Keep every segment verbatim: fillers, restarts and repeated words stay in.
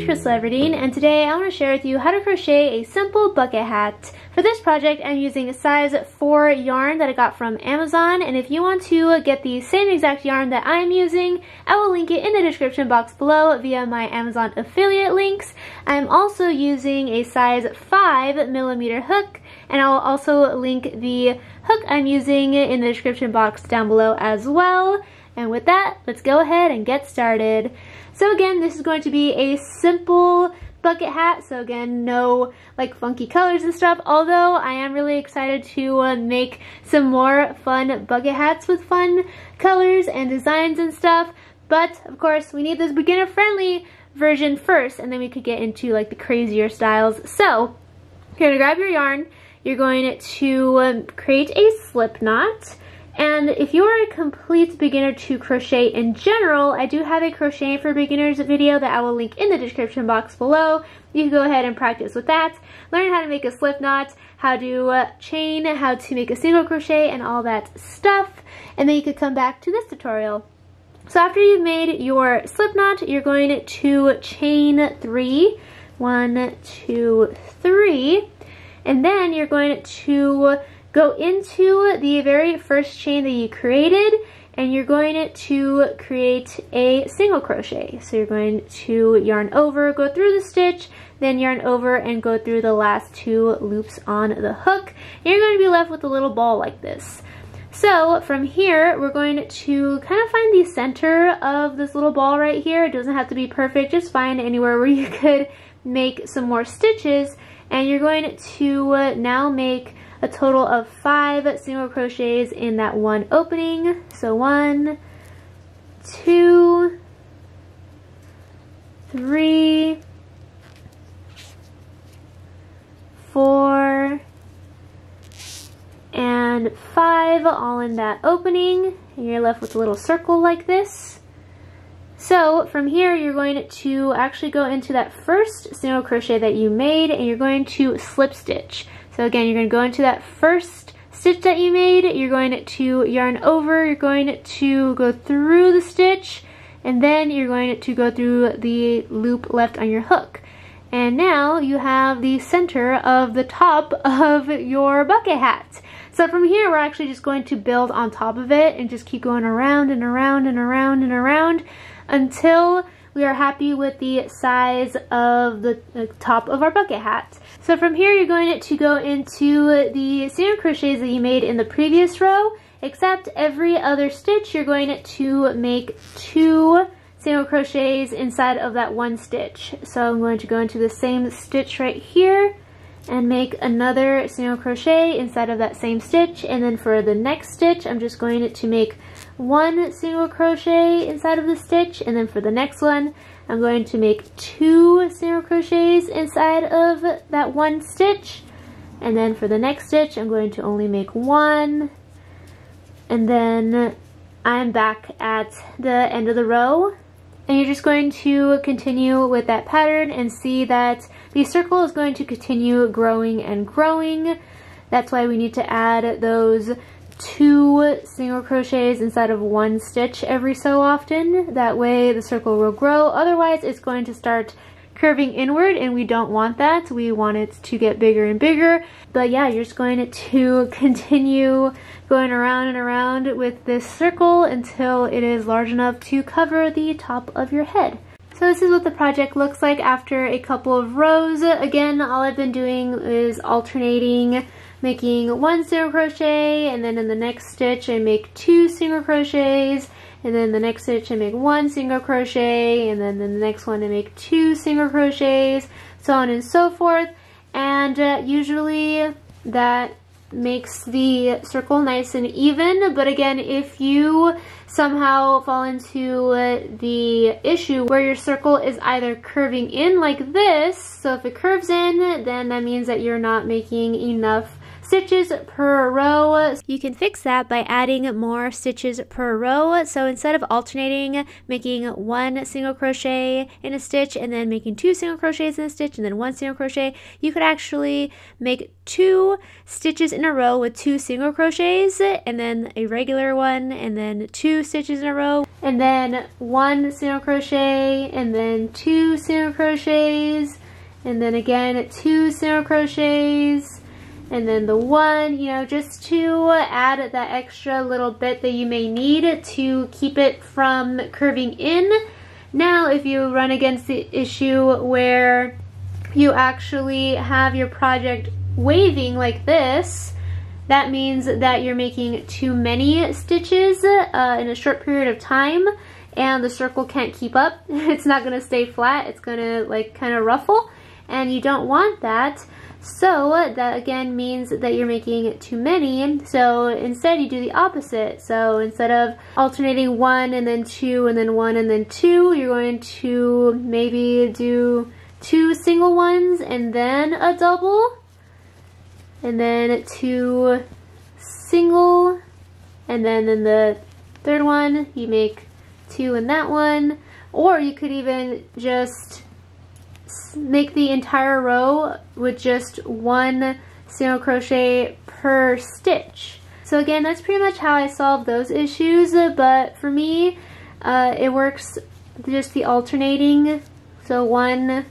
it's Crystal Everdeen, and today I want to share with you how to crochet a simple bucket hat. For this project, I'm using a size four yarn that I got from Amazon, and if you want to get the same exact yarn that I'm using, I will link it in the description box below via my Amazon affiliate links. I'm also using a size five millimeter hook, and I will also link the hook I'm using in the description box down below as well. And with that, let's go ahead and get started. So again, this is going to be a simple bucket hat, so again, no like funky colors and stuff, although I am really excited to uh, make some more fun bucket hats with fun colors and designs and stuff. But of course, we need this beginner friendly version first, and then we could get into like the crazier styles. So you're gonna grab your yarn, you're going to um, create a slip knot. And if you are a complete beginner to crochet in general, I do have a crochet for beginners video that I will link in the description box below. You can go ahead and practice with that. Learn how to make a slip knot, how to uh, chain, how to make a single crochet, and all that stuff. And then you could come back to this tutorial. So after you've made your slip knot, you're going to chain three. One, two, three. And then you're going to go into the very first chain that you created, and you're going to create a single crochet. So you're going to yarn over, go through the stitch, then yarn over and go through the last two loops on the hook. And you're going to be left with a little ball like this. So from here, we're going to kind of find the center of this little ball right here. It doesn't have to be perfect, just find anywhere where you could make some more stitches. And you're going to now make a total of five single crochets in that one opening. So one, two, three, four, and five, all in that opening. And you're left with a little circle like this. So from here, you're going to actually go into that first single crochet that you made, and you're going to slip stitch. So again, you're going to go into that first stitch that you made, you're going to yarn over, you're going to go through the stitch, and then you're going to go through the loop left on your hook. And now you have the center of the top of your bucket hat. So from here, we're actually just going to build on top of it and just keep going around and around and around and around until we are happy with the size of the, the top of our bucket hat. So from here, you're going to go into the single crochets that you made in the previous row, except every other stitch, you're going to make two single crochets inside of that one stitch. So I'm going to go into the same stitch right here and make another single crochet inside of that same stitch. And then for the next stitch, I'm just going to make one single crochet inside of the stitch, and then for the next one, I'm going to make two single crochets inside of that one stitch, and then for the next stitch, I'm going to only make one, and then I'm back at the end of the row. And you're just going to continue with that pattern and see that the circle is going to continue growing and growing. That's why we need to add those two single crochets inside of one stitch every so often. That way the circle will grow. Otherwise, it's going to start curving inward, and we don't want that. We want it to get bigger and bigger. But yeah, you're just going to continue going around and around with this circle until it is large enough to cover the top of your head. So this is what the project looks like after a couple of rows. Again, all I've been doing is alternating, making one single crochet, and then in the next stitch I make two single crochets, and then the next stitch I make one single crochet, and then the next one I make two single crochets, so on and so forth. And uh, usually that makes the circle nice and even. But again, if you somehow fall into uh, the issue where your circle is either curving in like this, so if it curves in, then that means that you're not making enough stitches per row. You can fix that by adding more stitches per row. So instead of alternating, making one single crochet in a stitch and then making two single crochets in a stitch and then one single crochet, you could actually make two stitches in a row with two single crochets and then a regular one and then two stitches in a row and then one single crochet and then two single crochets and then again two single crochets and then the one, you know, just to add that extra little bit that you may need to keep it from curving in. Now if you run against the issue where you actually have your project waving like this, that means that you're making too many stitches uh, in a short period of time and the circle can't keep up. It's not gonna stay flat, it's gonna like kind of ruffle, and you don't want that. So that again means that you're making too many. So instead you do the opposite. So instead of alternating one and then two and then one and then two, you're going to maybe do two single ones and then a double and then two single, and then in the third one you make two in that one. Or you could even just make the entire row with just one single crochet per stitch. So again, that's pretty much how I solved those issues, but for me uh, it works just the alternating, so one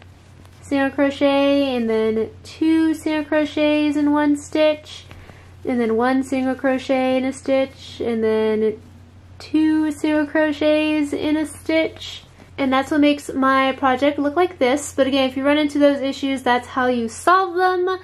single crochet and then two single crochets in one stitch and then one single crochet in a stitch and then two single crochets in a stitch. And that's what makes my project look like this. But again, if you run into those issues, that's how you solve them.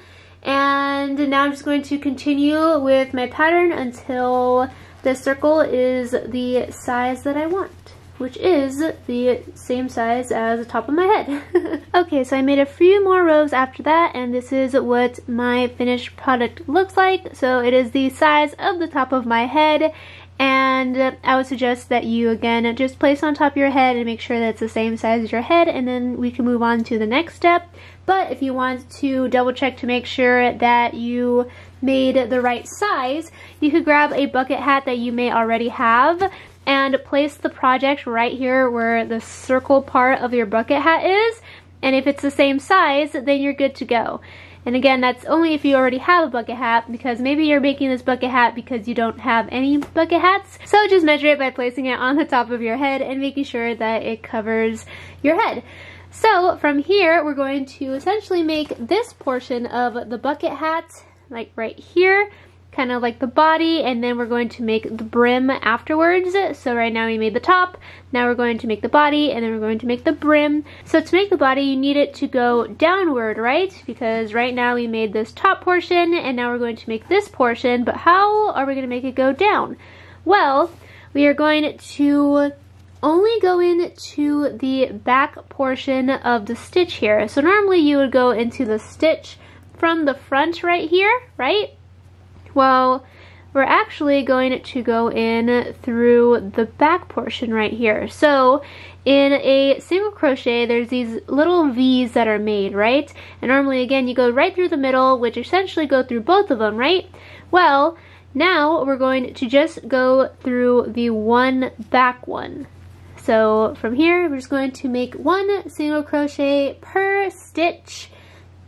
And now I'm just going to continue with my pattern until the circle is the size that I want, which is the same size as the top of my head. Okay, so I made a few more rows after that, and this is what my finished product looks like. So it is the size of the top of my head. And I would suggest that you, again, just place on top of your head and make sure that it's the same size as your head, and then we can move on to the next step. But if you want to double check to make sure that you made the right size, you could grab a bucket hat that you may already have and place the project right here where the circle part of your bucket hat is. And if it's the same size, then you're good to go. And again, that's only if you already have a bucket hat, because maybe you're making this bucket hat because you don't have any bucket hats. So just measure it by placing it on the top of your head and making sure that it covers your head. So from here, we're going to essentially make this portion of the bucket hat, like right here, kind of like the body, and then we're going to make the brim afterwards. So right now we made the top, now we're going to make the body, and then we're going to make the brim. So to make the body, you need it to go downward, right? Because right now we made this top portion, and now we're going to make this portion, but how are we going to make it go down? Well, we are going to only go into the back portion of the stitch here. So normally you would go into the stitch from the front right here, right? Well, we're actually going to go in through the back portion right here. So in a single crochet, there's these little V's that are made, right? And normally, again, you go right through the middle, which essentially go through both of them, right? Well, now we're going to just go through the one back one. So from here, we're just going to make one single crochet per stitch,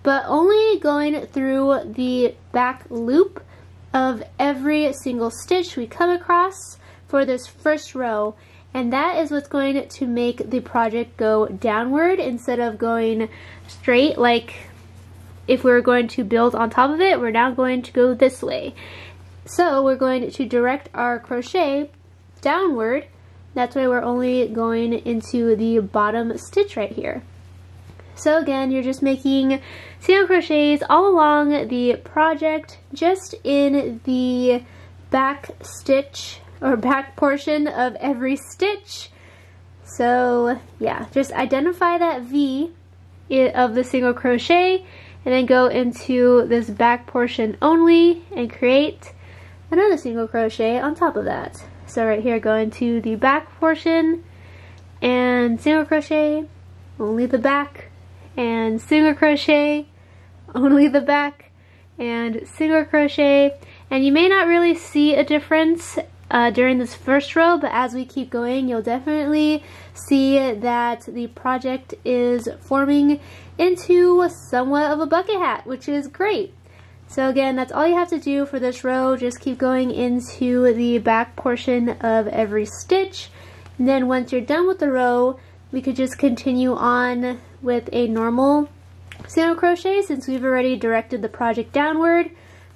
but only going through the back loop of every single stitch we come across for this first row. And that is what's going to make the project go downward instead of going straight, like if we were going to build on top of it. We're now going to go this way. So we're going to direct our crochet downward. That's why we're only going into the bottom stitch right here. So again, you're just making single crochets all along the project, just in the back stitch or back portion of every stitch. So yeah, just identify that V of the single crochet and then go into this back portion only and create another single crochet on top of that. So right here, go into the back portion and single crochet, only the back, and single crochet, only the back, and single crochet, and you may not really see a difference uh, during this first row, but as we keep going you'll definitely see that the project is forming into somewhat of a bucket hat, which is great. So again, that's all you have to do for this row. Just keep going into the back portion of every stitch, and then once you're done with the row, we could just continue on with a normal single crochet since we've already directed the project downward.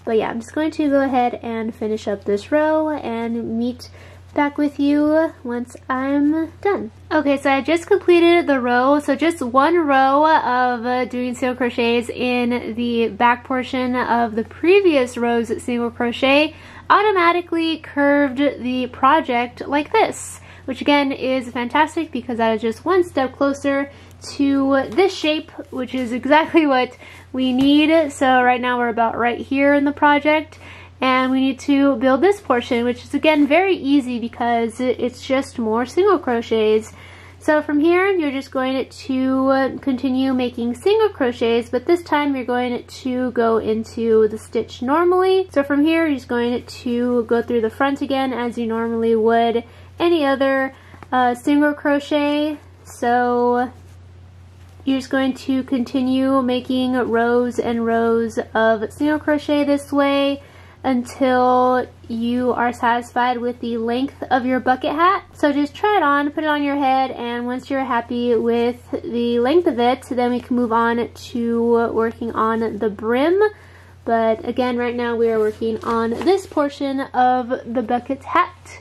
But yeah, I'm just going to go ahead and finish up this row and meet back with you once I'm done. Okay, so I just completed the row, so just one row of uh, doing single crochets in the back portion of the previous row's single crochet automatically curved the project like this, which again is fantastic because that is just one step closer to this shape, which is exactly what we need. So right now we're about right here in the project, and we need to build this portion, which is again very easy because it's just more single crochets. So from here you're just going to continue making single crochets, but this time you're going to go into the stitch normally. So from here you're just going to go through the front again as you normally would any other uh, single crochet. So you're just going to continue making rows and rows of single crochet this way until you are satisfied with the length of your bucket hat. So just try it on, put it on your head, and once you're happy with the length of it, then we can move on to working on the brim. But again, right now we are working on this portion of the bucket hat.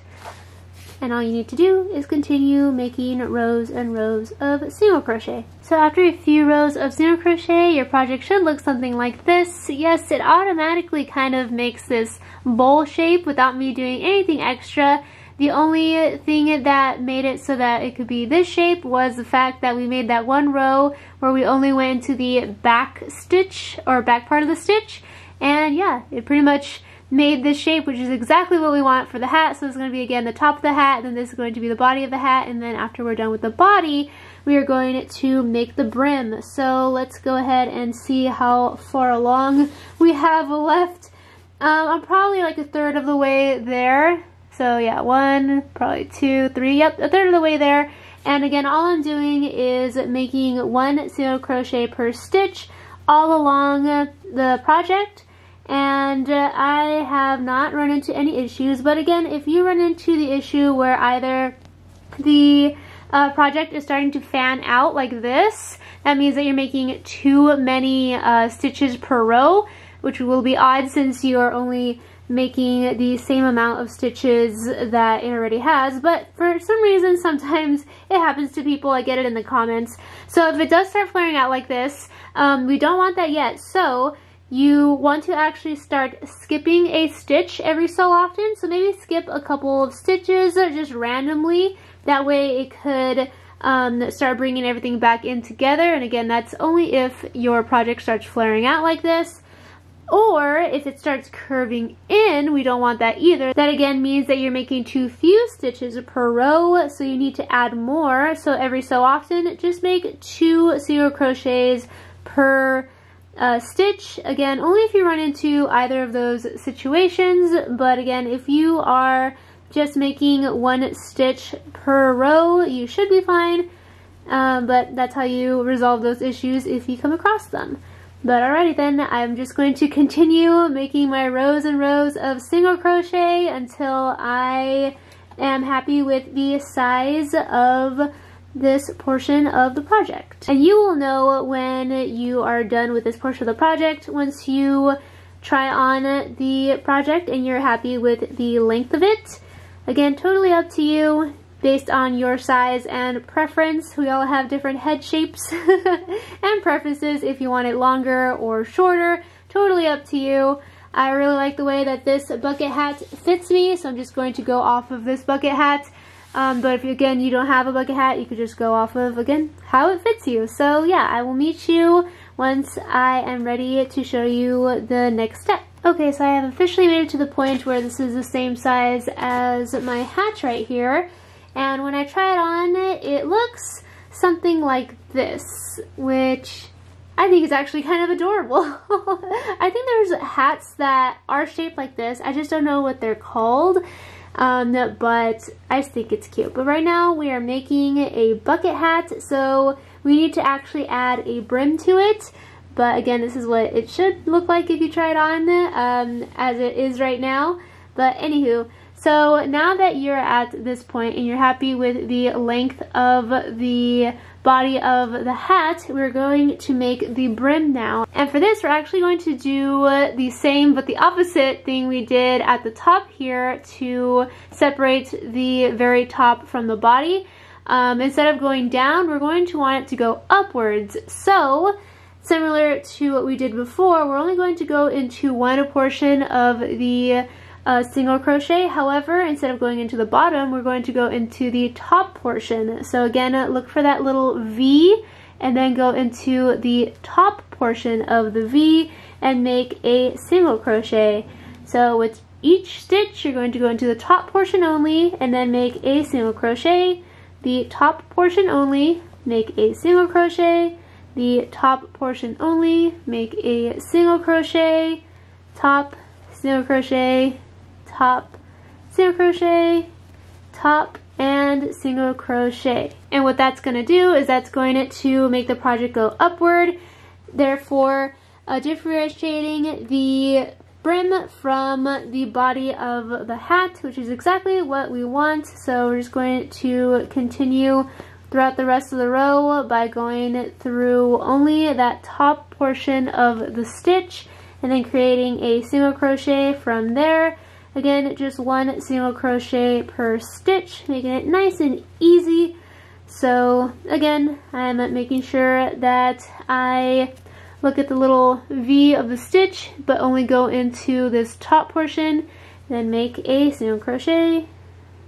And all you need to do is continue making rows and rows of single crochet. So after a few rows of single crochet, your project should look something like this. Yes, it automatically kind of makes this bowl shape without me doing anything extra. The only thing that made it so that it could be this shape was the fact that we made that one row where we only went into the back stitch or back part of the stitch. And yeah, it pretty much made this shape, which is exactly what we want for the hat. So it's going to be again the top of the hat, and then this is going to be the body of the hat, and then after we're done with the body we are going to make the brim. So let's go ahead and see how far along we have left. um, I'm probably like a third of the way there, so yeah, one, probably two, three, yep, a third of the way there. And again, all I'm doing is making one single crochet per stitch all along the project. And uh, I have not run into any issues, but again, if you run into the issue where either the uh, project is starting to fan out like this, that means that you're making too many uh, stitches per row, which will be odd since you are only making the same amount of stitches that it already has. But for some reason, sometimes it happens to people. I get it in the comments. So if it does start flaring out like this, um, we don't want that yet. So you want to actually start skipping a stitch every so often. So maybe skip a couple of stitches just randomly. That way it could um, start bringing everything back in together. And again, that's only if your project starts flaring out like this. Or if it starts curving in, we don't want that either. That again means that you're making too few stitches per row, so you need to add more. So every so often, just make two single crochets per Uh, stitch. Again, only if you run into either of those situations, but again, if you are just making one stitch per row, you should be fine. Um, but that's how you resolve those issues if you come across them. But alrighty then, I'm just going to continue making my rows and rows of single crochet until I am happy with the size of this portion of the project. And you will know when you are done with this portion of the project once you try on the project and you're happy with the length of it. Again, totally up to you based on your size and preference. We all have different head shapes and preferences if you want it longer or shorter. Totally up to you. I really like the way that this bucket hat fits me, so I'm just going to go off of this bucket hat. Um, but if, again, you don't have a bucket hat, you could just go off of, again, how it fits you. So yeah, I will meet you once I am ready to show you the next step. Okay, so I have officially made it to the point where this is the same size as my hat right here. And when I try it on, it looks something like this, which I think it's actually kind of adorable. I think there's hats that are shaped like this. I just don't know what they're called, um, but I think it's cute. But right now we are making a bucket hat, so we need to actually add a brim to it. But again, this is what it should look like if you try it on, um, as it is right now. But anywho, so now that you're at this point and you're happy with the length of the body of the hat, we're going to make the brim now. And for this, we're actually going to do the same but the opposite thing we did at the top here to separate the very top from the body. Um, instead of going down, we're going to want it to go upwards. So, similar to what we did before, we're only going to go into one portion of the uh, single crochet. However, instead of going into the bottom, we're going to go into the top portion. So again, look for that little V and then go into the top portion of the V and make a single crochet. So with each stitch, you're going to go into the top portion only and then make a single crochet. The top portion only, make a single crochet. The top portion only, make a single crochet, top, single crochet, top, single crochet, top, and single crochet. And what that's going to do is that's going to make the project go upward, therefore uh, differentiating the brim from the body of the hat, which is exactly what we want. So we're just going to continue throughout the rest of the row by going through only that top portion of the stitch and then creating a single crochet from there. Again, just one single crochet per stitch, making it nice and easy. So again, I'm making sure that I look at the little V of the stitch, but only go into this top portion, then make a single crochet,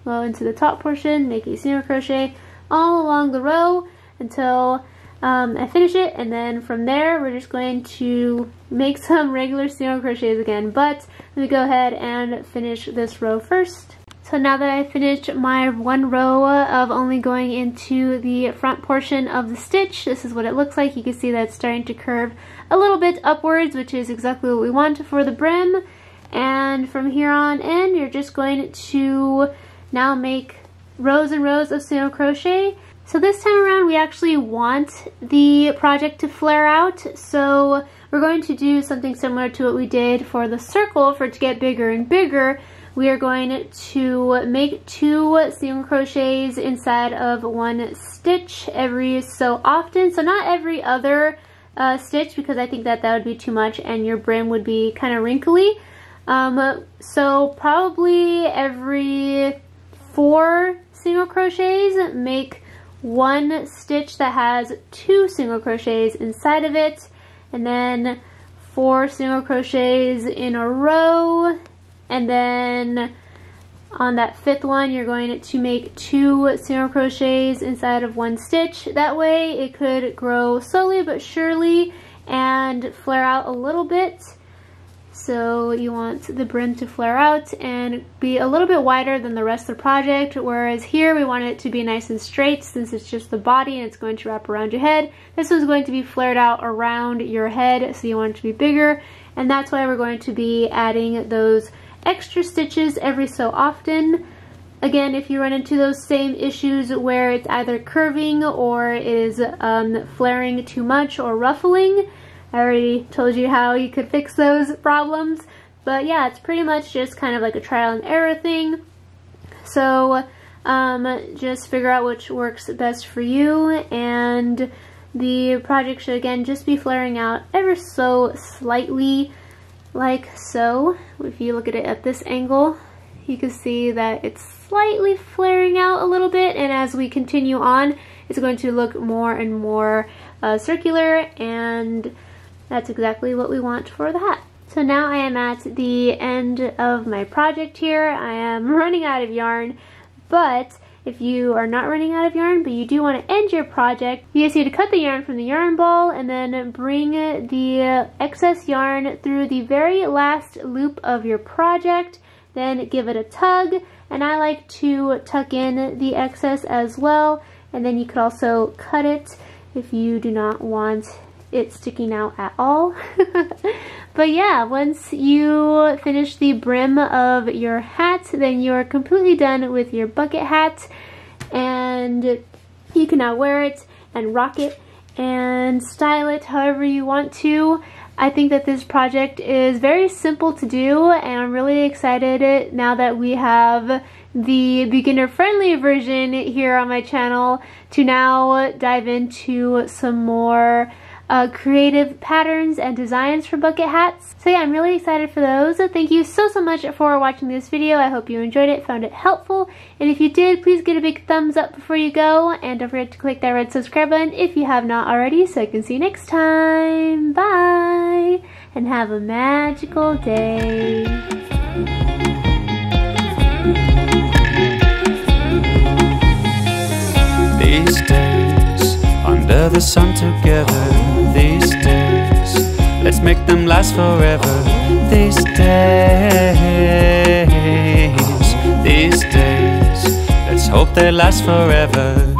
go into the top portion, make a single crochet all along the row until um, I finish it. And then from there, we're just going to make some regular single crochets again, but let me go ahead and finish this row first. So now that I finished my one row of only going into the front portion of the stitch, this is what it looks like. You can see that it's starting to curve a little bit upwards, which is exactly what we want for the brim. And from here on in, you're just going to now make rows and rows of single crochet. So this time around, we actually want the project to flare out, so we're going to do something similar to what we did for the circle. For it to get bigger and bigger, we are going to make two single crochets inside of one stitch every so often. So not every other uh, stitch, because I think that that would be too much and your brim would be kind of wrinkly. Um, so probably every four single crochets, make one stitch that has two single crochets inside of it, and then four single crochets in a row. And then on that fifth one, you're going to make two single crochets inside of one stitch. That way it could grow slowly but surely and flare out a little bit. So you want the brim to flare out and be a little bit wider than the rest of the project, whereas here we want it to be nice and straight since it's just the body and it's going to wrap around your head. This one's going to be flared out around your head, so you want it to be bigger, and that's why we're going to be adding those extra stitches every so often. Again, if you run into those same issues where it's either curving or is um, flaring too much or ruffling, I already told you how you could fix those problems. But yeah, it's pretty much just kind of like a trial and error thing. So um, just figure out which works best for you, and the project should again just be flaring out ever so slightly, like so. If you look at it at this angle, you can see that it's slightly flaring out a little bit, and as we continue on, it's going to look more and more uh, circular, and that's exactly what we want for the hat. So now I am at the end of my project here. I am running out of yarn, but if you are not running out of yarn, but you do want to end your project, you just need to cut the yarn from the yarn ball and then bring the excess yarn through the very last loop of your project. Then give it a tug, and I like to tuck in the excess as well. And then you could also cut it if you do not want it sticking out at all. But yeah, once you finish the brim of your hat, then you're completely done with your bucket hat, and you can now wear it and rock it and style it however you want to. I think that this project is very simple to do, and I'm really excited now that we have the beginner-friendly version here on my channel to now dive into some more uh, creative patterns and designs for bucket hats. So yeah, I'm really excited for those. Thank you so, so much for watching this video. I hope you enjoyed it, found it helpful, and if you did, please give it a big thumbs up before you go, and don't forget to click that red subscribe button if you have not already, so I can see you next time. Bye, and have a magical day. These days, under the sun together. These days, let's make them last forever. These days, these days, let's hope they last forever.